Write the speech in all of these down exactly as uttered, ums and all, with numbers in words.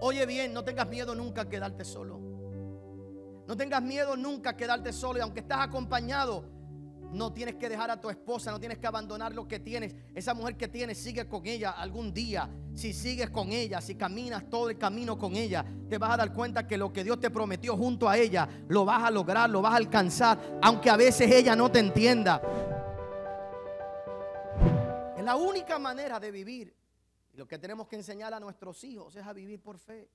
Oye bien, no tengas miedo nunca a quedarte solo. No tengas miedo nunca a quedarte solo. Y aunque estás acompañado, no tienes que dejar a tu esposa, no tienes que abandonar lo que tienes. Esa mujer que tienes, sigue con ella algún día. Si sigues con ella, si caminas todo el camino con ella, te vas a dar cuenta que lo que Dios te prometió junto a ella, lo vas a lograr, lo vas a alcanzar, aunque a veces ella no te entienda. Es la única manera de vivir. Lo que tenemos que enseñar a nuestros hijos es a vivir por fe.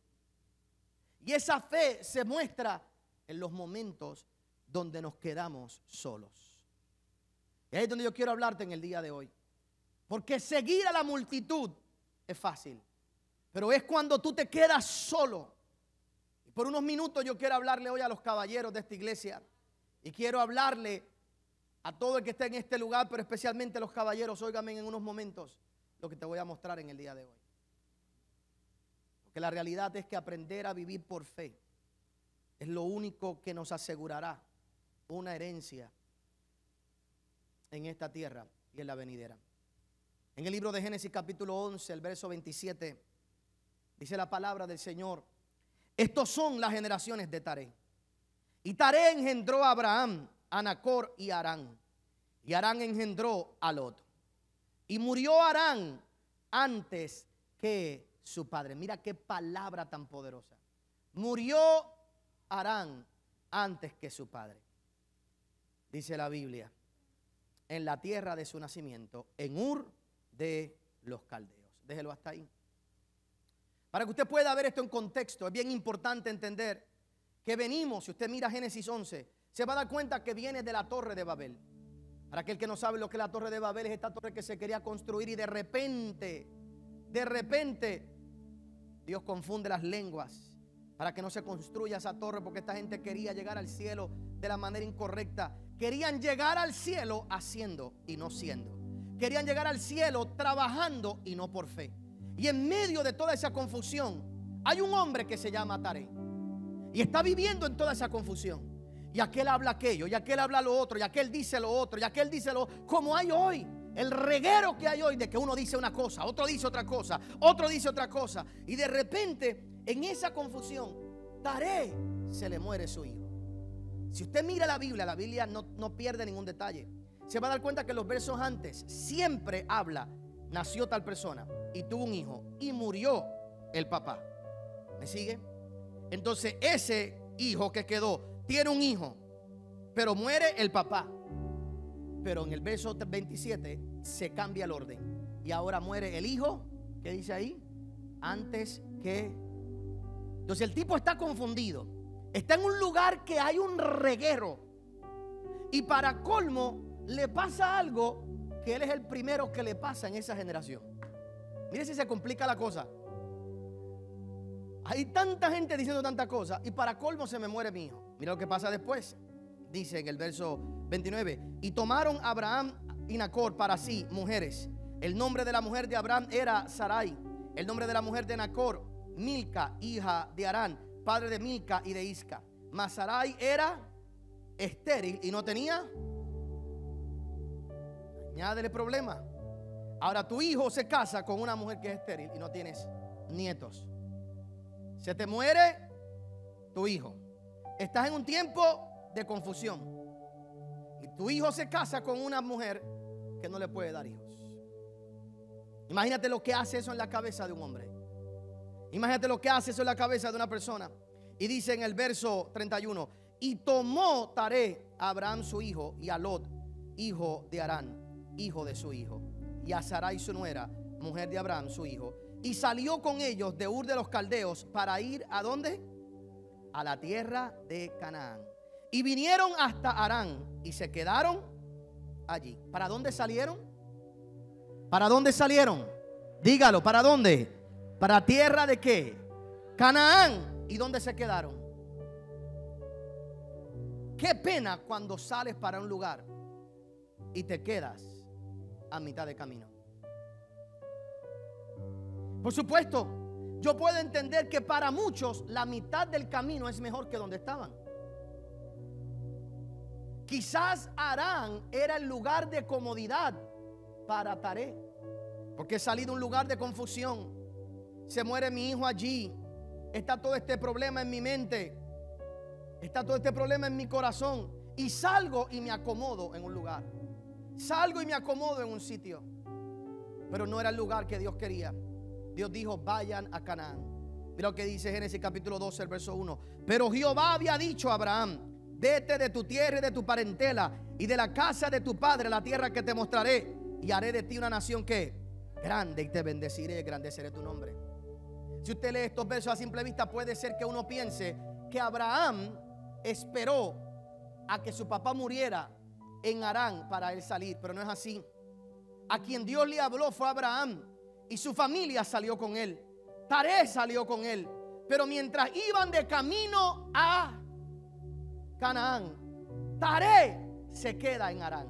Y esa fe se muestra en los momentos donde nos quedamos solos. Y ahí es donde yo quiero hablarte en el día de hoy. Porque seguir a la multitud es fácil, pero es cuando tú te quedas solo. Y por unos minutos yo quiero hablarle hoy a los caballeros de esta iglesia. Y quiero hablarle a todo el que esté en este lugar, pero especialmente a los caballeros. Óigame en unos momentos lo que te voy a mostrar en el día de hoy. Porque la realidad es que aprender a vivir por fe es lo único que nos asegurará una herencia en esta tierra y en la venidera. En el libro de Génesis capítulo once, el verso veintisiete, dice la palabra del Señor: estos son las generaciones de Taré. Y Taré engendró a Abraham, a Nacor y a Harán. Y Harán engendró a Lot. Y murió Harán antes que su padre. Mira qué palabra tan poderosa. Murió Harán antes que su padre. Dice la Biblia, en la tierra de su nacimiento, en Ur de los Caldeos. Déjelo hasta ahí. Para que usted pueda ver esto en contexto, es bien importante entender que venimos, si usted mira Génesis once, se va a dar cuenta que viene de la torre de Babel. Para aquel que no sabe lo que es la torre de Babel, es esta torre que se quería construir y de repente, de repente, Dios confunde las lenguas para que no se construya esa torre, porque esta gente quería llegar al cielo de la manera incorrecta. Querían llegar al cielo haciendo y no siendo. Querían llegar al cielo trabajando y no por fe. Y en medio de toda esa confusión, hay un hombre que se llama Taré y está viviendo en toda esa confusión. Y aquel habla aquello, y aquel habla lo otro, y aquel dice lo otro, y aquel dice lo otro. Como hay hoy, el reguero que hay hoy de que uno dice una cosa, otro dice otra cosa, otro dice otra cosa. Y de repente, en esa confusión, Taré se le muere su hijo. Si usted mira la Biblia, la Biblia no, no pierde ningún detalle. Se va a dar cuenta que los versos antes siempre habla, nació tal persona, y tuvo un hijo, y murió el papá. ¿Me sigue? Entonces ese hijo que quedó tiene un hijo, pero muere el papá. Pero en el verso veintisiete se cambia el orden. Y ahora muere el hijo, ¿qué dice ahí? Antes que... Entonces el tipo está confundido. Está en un lugar que hay un reguero. Y para colmo le pasa algo que él es el primero que le pasa en esa generación. Mire si se complica la cosa. Hay tanta gente diciendo tanta cosa y para colmo se me muere mi hijo. Mira lo que pasa después. Dice en el verso veintinueve: y tomaron Abraham y Nacor para sí mujeres. El nombre de la mujer de Abraham era Sarai. El nombre de la mujer de Nacor, Milca, hija de Harán, padre de Milca y de Isca. Mas Sarai era estéril y no tenía. Añádele problema. Ahora tu hijo se casa con una mujer que es estéril y no tienes nietos. Se te muere tu hijo. Estás en un tiempo de confusión. Y tu hijo se casa con una mujer que no le puede dar hijos. Imagínate lo que hace eso en la cabeza de un hombre. Imagínate lo que hace eso en la cabeza de una persona. Y dice en el verso treinta y uno: y tomó Taré a Abraham su hijo, y a Lot, hijo de Harán, hijo de su hijo, y a Sarai su nuera, mujer de Abraham su hijo, y salió con ellos de Ur de los Caldeos para ir ¿a dónde? A la tierra de Canaán. Y vinieron hasta Harán y se quedaron allí. ¿Para dónde salieron? ¿Para dónde salieron? Dígalo, ¿para dónde? ¿Para tierra de qué? Canaán. ¿Y dónde se quedaron? Qué pena cuando sales para un lugar y te quedas a mitad de camino. Por supuesto, yo puedo entender que para muchos la mitad del camino es mejor que donde estaban. Quizás Harán era el lugar de comodidad para Taré, porque he salido de un lugar de confusión. Se muere mi hijo allí, está todo este problema en mi mente, está todo este problema en mi corazón, y salgo y me acomodo en un lugar, salgo y me acomodo en un sitio, pero no era el lugar que Dios quería. Dios dijo: vayan a Canaán. Mira lo que dice Génesis capítulo doce, el verso uno. Pero Jehová había dicho a Abraham: vete de tu tierra y de tu parentela y de la casa de tu padre, la tierra que te mostraré, y haré de ti una nación que grande, y te bendeciré y engrandeceré tu nombre. Si usted lee estos versos a simple vista, puede ser que uno piense que Abraham esperó a que su papá muriera en Harán para él salir, pero no es así. A quien Dios le habló fue Abraham, y su familia salió con él. Taré salió con él. Pero mientras iban de camino a Canaán, Taré se queda en Harán.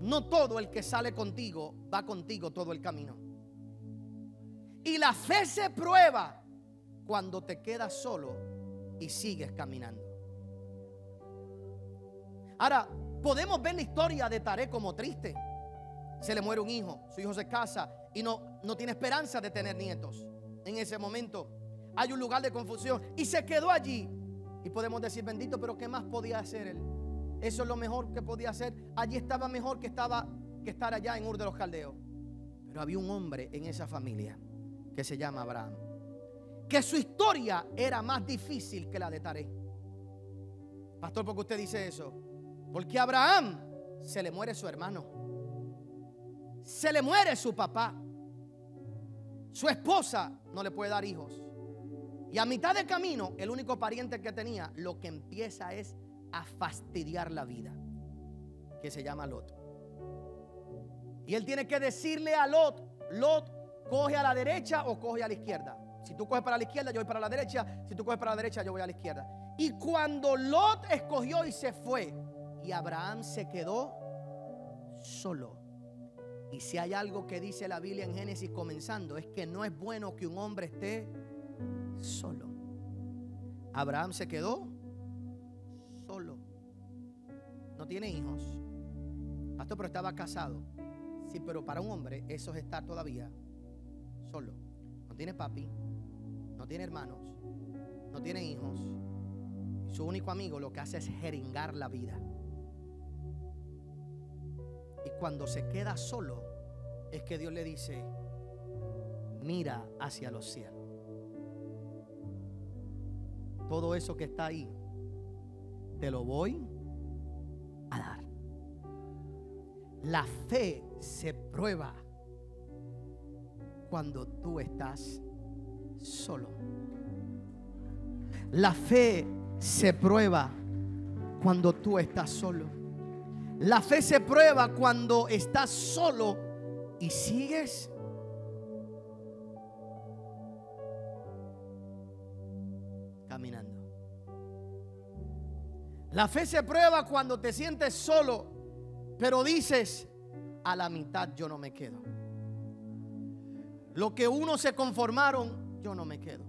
No todo el que sale contigo va contigo todo el camino. Y la fe se prueba cuando te quedas solo y sigues caminando. Ahora, podemos ver la historia de Taré como triste. Se le muere un hijo, su hijo se casa y no, no tiene esperanza de tener nietos. En ese momento hay un lugar de confusión y se quedó allí. Y podemos decir: bendito, pero ¿qué más podía hacer él? Eso es lo mejor que podía hacer. Allí estaba mejor que, estaba, que estar allá en Ur de los Caldeos. Pero había un hombre en esa familia que se llama Abraham, que su historia era más difícil que la de Taré. Pastor, ¿por qué usted dice eso? Porque a Abraham se le muere su hermano, se le muere su papá, su esposa no le puede dar hijos, y a mitad de camino el único pariente que tenía, lo que empieza es a fastidiar la vida, que se llama Lot. Y él tiene que decirle a Lot: Lot, coge a la derecha o coge a la izquierda. Si tú coges para la izquierda, yo voy para la derecha. Si tú coges para la derecha, yo voy a la izquierda. Y cuando Lot escogió y se fue, y Abraham se quedó solo. Y si hay algo que dice la Biblia en Génesis comenzando, es que no es bueno que un hombre esté solo. Abraham se quedó solo. No tiene hijos. Pastor, pero estaba casado. Sí, pero para un hombre eso es estar todavía solo. No tiene papi, no tiene hermanos, no tiene hijos. Su único amigo lo que hace es jeringar la vida. Y cuando se queda solo es que Dios le dice: mira hacia los cielos. Todo eso que está ahí te lo voy a dar. La fe se prueba cuando tú estás solo. La fe se prueba cuando tú estás solo. La fe se prueba cuando estás solo y sigues caminando. La fe se prueba cuando te sientes solo, pero dices: a la mitad yo no me quedo. Lo que unos se conformaron, yo no me quedo.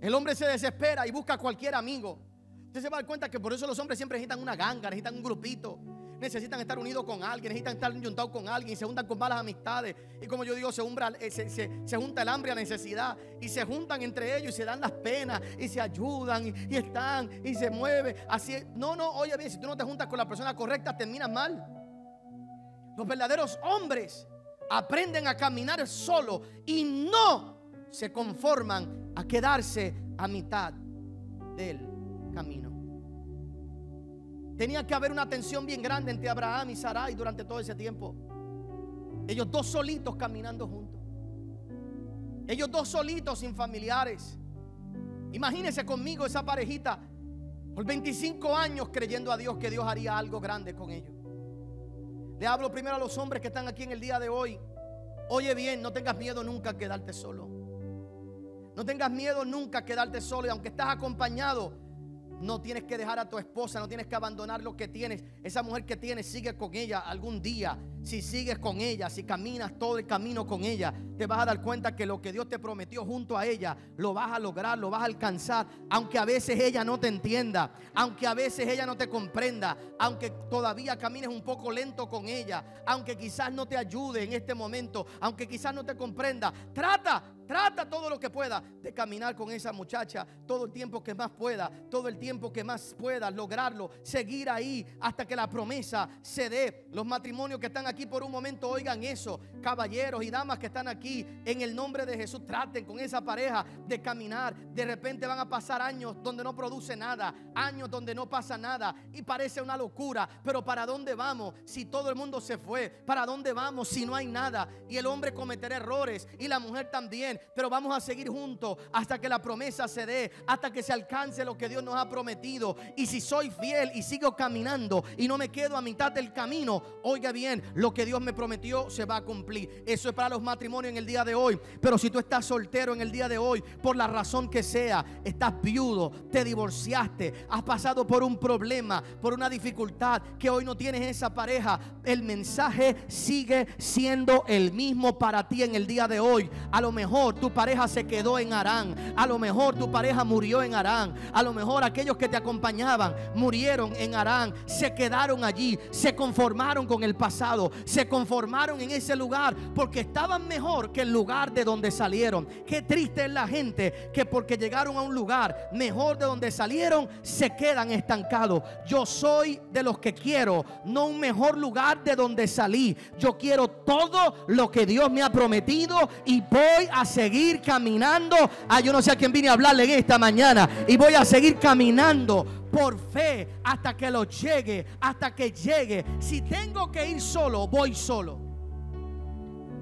El hombre se desespera y busca a cualquier amigo. Usted se va a dar cuenta que por eso los hombres siempre necesitan una ganga, necesitan un grupito, necesitan estar unidos con alguien, necesitan estar juntados con alguien, y se juntan con malas amistades. Y como yo digo, se, umbra, se, se, se junta el hambre a necesidad, y se juntan entre ellos y se dan las penas y se ayudan y, y están y se mueven. Así es. No, no, oye bien, si tú no te juntas con la persona correcta, terminas mal. Los verdaderos hombres aprenden a caminar solo y no se conforman a quedarse a mitad del camino. Tenía que haber una tensión bien grande entre Abraham y Sarai durante todo ese tiempo. Ellos dos solitos caminando juntos. Ellos dos solitos sin familiares. Imagínense conmigo esa parejita por veinticinco años creyendo a Dios que Dios haría algo grande con ellos. Le hablo primero a los hombres que están aquí en el día de hoy. Oye bien, no tengas miedo nunca a quedarte solo. No tengas miedo nunca a quedarte solo. Y aunque estás acompañado, no tienes que dejar a tu esposa, no tienes que abandonar lo que tienes. Esa mujer que tienes, sigue con ella algún día. si sigues con ella, si caminas todo el camino con ella, te vas a dar cuenta que lo que Dios te prometió junto a ella, lo vas a lograr, lo vas a alcanzar. Aunque a veces ella no te entienda, aunque a veces ella no te comprenda, aunque todavía camines un poco lento con ella, aunque quizás no te ayude en este momento, aunque quizás no te comprenda, trata, trata todo lo que pueda de caminar con esa muchacha todo el tiempo que más pueda, todo el tiempo que más pueda lograrlo, seguir ahí hasta que la promesa se dé. Los matrimonios que están aquí por un momento, oigan eso, caballeros y damas que están aquí, en el nombre de Jesús, traten con esa pareja de caminar. De repente van a pasar años donde no produce nada, años donde no pasa nada y parece una locura, pero ¿para dónde vamos si todo el mundo se fue? ¿Para dónde vamos si no hay nada? Y el hombre cometerá errores y la mujer también, pero vamos a seguir juntos hasta que la promesa se dé, hasta que se alcance lo que Dios nos ha prometido. Y si soy fiel y sigo caminando y no me quedo a mitad del camino, oiga bien, lo que Dios me prometió se va a cumplir. Eso es para los matrimonios en el día de hoy. Pero si tú estás soltero en el día de hoy, por la razón que sea, estás viudo, te divorciaste, has pasado por un problema, por una dificultad, que hoy no tienes esa pareja, el mensaje sigue siendo el mismo para ti en el día de hoy. A lo mejor tu pareja se quedó en Harán, a lo mejor tu pareja murió en Harán, a lo mejor aquellos que te acompañaban murieron en Harán, se quedaron allí, se conformaron con el pasado, se conformaron en ese lugar porque estaban mejor que el lugar de donde salieron. Qué triste es la gente que porque llegaron a un lugar mejor de donde salieron, se quedan estancados. Yo soy de los que quiero no un mejor lugar de donde salí, yo quiero todo lo que Dios me ha prometido y voy a seguir caminando. Ah, yo no sé a quién vine a hablarle en esta mañana. Y voy a seguir caminando por fe hasta que lo llegue, hasta que llegue. Si tengo que ir solo, voy solo.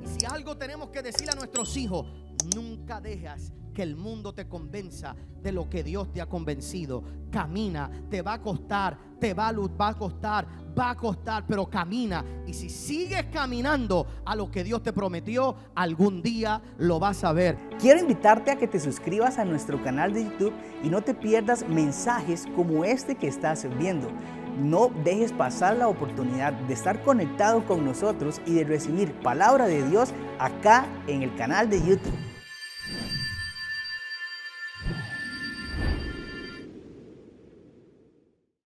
Y si algo tenemos que decir a nuestros hijos, nunca dejas que el mundo te convenza de lo que Dios te ha convencido. Camina, te va a costar, te va a, va a costar, va a costar, pero camina. Y si sigues caminando a lo que Dios te prometió, algún día lo vas a ver. Quiero invitarte a que te suscribas a nuestro canal de YouTube y no te pierdas mensajes como este que estás viendo. No dejes pasar la oportunidad de estar conectado con nosotros y de recibir palabra de Dios acá en el canal de YouTube.